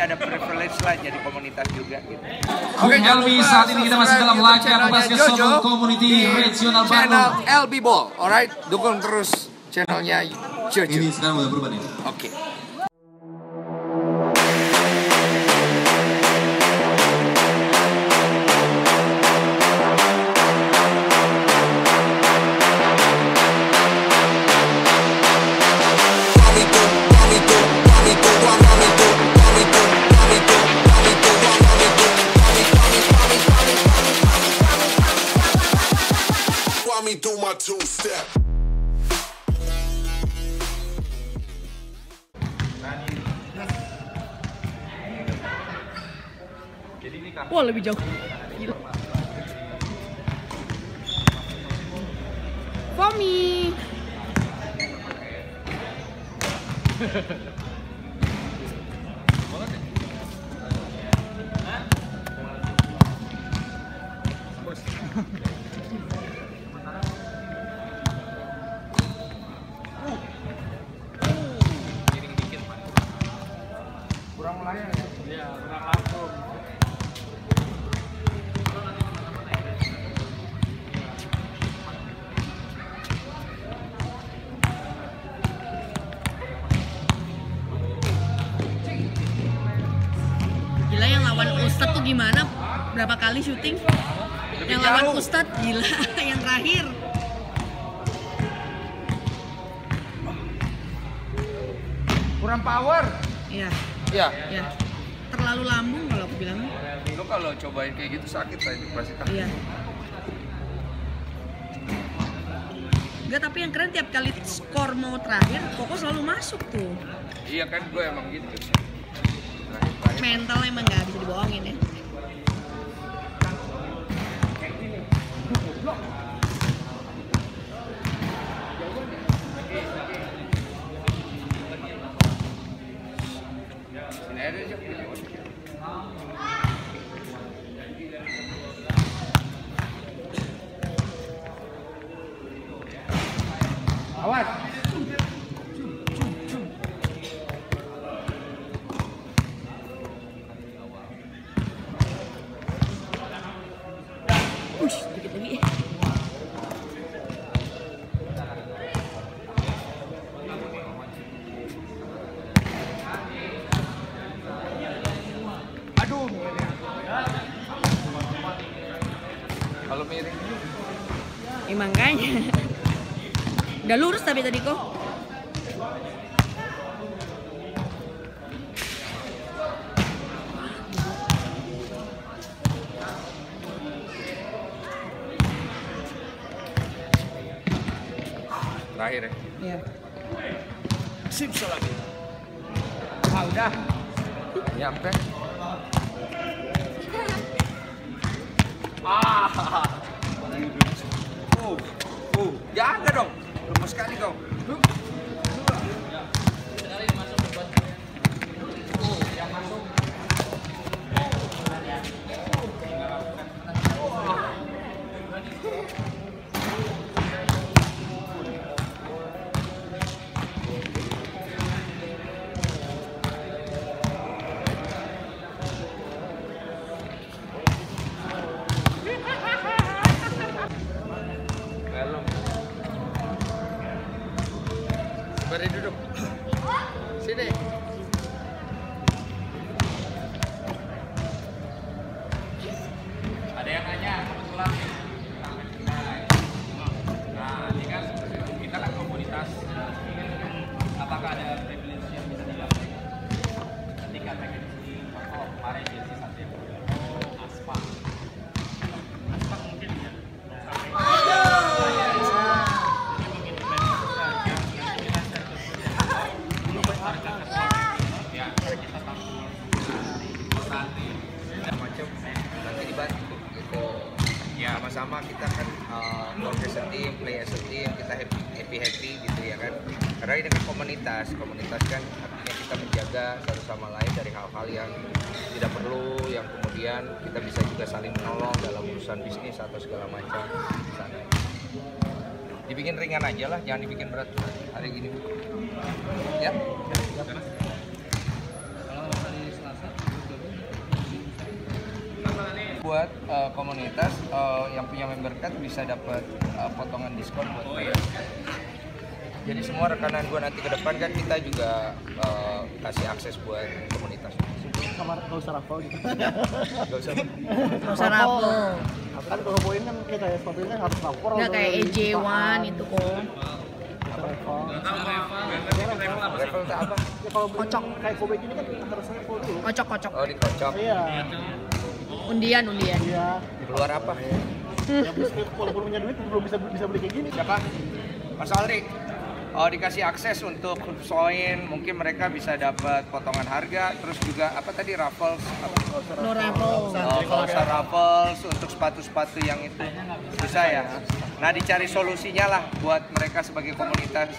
ada privilege lah jadi komunitas juga gitu. Oke, LB saat ini kita masih dalam laga basket Solo Community Regional Bandung. Channel LB Ball, alright, dukung terus channelnya Jojo. Ini sekarang udah berubah nih. Oke. Wah, lebih jauh. Gila. Fomi. Ustadz tuh gimana? Berapa kali syuting? Yang lawan Ustadz gila, yang terakhir. Kurang power. Iya. Iya. Ya. Terlalu lambung kalau aku bilang. Lo kalau cobain kayak gitu sakit tadi pasti kan. Iya. Enggak, tapi yang keren tiap kali skor mau terakhir, Koko selalu masuk tuh. Iya kan, gue emang gitu. Mental emang nggak bisa dibohongin ya. Awas. Kalau miring emang kayaknya udah lurus tapi tadi kok. Terakhir ya? Iya. Sip, lagi. Ah, udah. Nyampe. Ah, jaga dong, lemah sekali kau. Beri duduk. Sini. Ada yang nanya kebetulan. Nah, ini kan kita kan komunitas. Apakah ada privilege yang bisa didapat ketika pengen di Papua kemarin jadi sate aspak? Aspak mungkin ya. Ya sama-sama kita kan work as a team, play as a team, kita happy gitu ya kan. Karena ini kan komunitas kan artinya kita menjaga satu sama lain dari hal-hal yang tidak perlu, yang kemudian kita bisa juga saling menolong dalam urusan bisnis atau segala macam di sana. Dibikin ringan aja lah, jangan dibikin berat hari gini. Ya. Kalau hari Selasa. buat komunitas yang punya member card bisa dapat potongan diskon buat mereka. Jadi semua rekanan gue nanti ke depan kan kita juga kasih akses buat komunitas. Gak usah raffle gitu. Gak usah raffle. Kan kalau poin kan kita ya seperti ini harus lapor. Gak kayak EJ1 itu kok. Level tak apa? Ya kalau kocok kayak Kobe gini kan harusnya full dulu. Kocok. Oh dikocok. Iya. Undian. Iya. Keluar apa? Ya biskuit walaupun punya duit belum bisa beli kayak gini. Siapa? Mas Alri. Oh, dikasih akses untuk soin, mungkin mereka bisa dapat potongan harga, terus juga apa tadi raffles, raffles untuk sepatu-sepatu yang itu bisa ya. Nah, dicari solusinya lah buat mereka sebagai komunitas.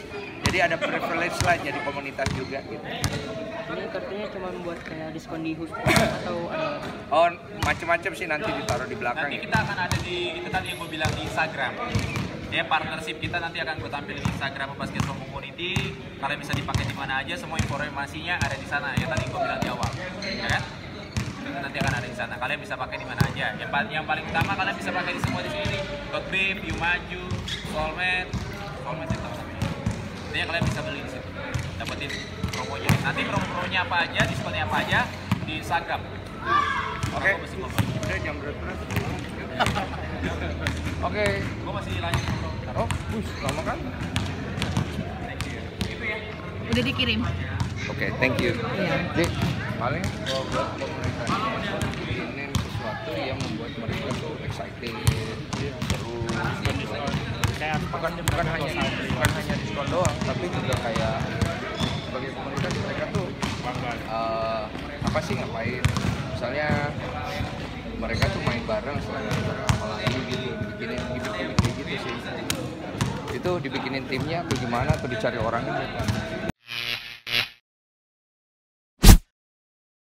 Jadi ada privilege lah jadi komunitas juga gitu. Ini kartunya cuma buat kayak diskon di Husqvarna atau oh, macam-macam sih, nanti ditaruh di belakang. Nanti kita akan ada di itu tadi yang gue bilang di Instagram. Ya, partnership kita nanti akan gue tampilin Instagram Basketball Community. Kalian bisa dipakai di mana aja, semua informasinya ada di sana. Ya tadi gue bilang di awal, ya kan? Nanti akan ada di sana. Kalian bisa pakai di mana aja. Yang paling utama kalian bisa pakai di semua di sini. Godbeam, Yumaju, Solmed itu sama. Nanti kalian bisa beli di situ. Dapetin promonya. Nanti promonya apa aja, diskonnya apa aja di Instagram. Oke. Udah jam berapa? Oke, gua masih lanjut. Taruh, bus, lama kan? Itu ya. Udah dikirim. Oke, thank you. Jadi paling kalau buat komunitasnya ingin sesuatu yang membuat mereka tuh exciting, terus bukan hanya diskon doang, tapi juga kayak sebagai komunitas mereka tuh apa sih ngapain? Misalnya mereka tuh main bareng selama dibikinin timnya atau gimana atau dicari orangnya.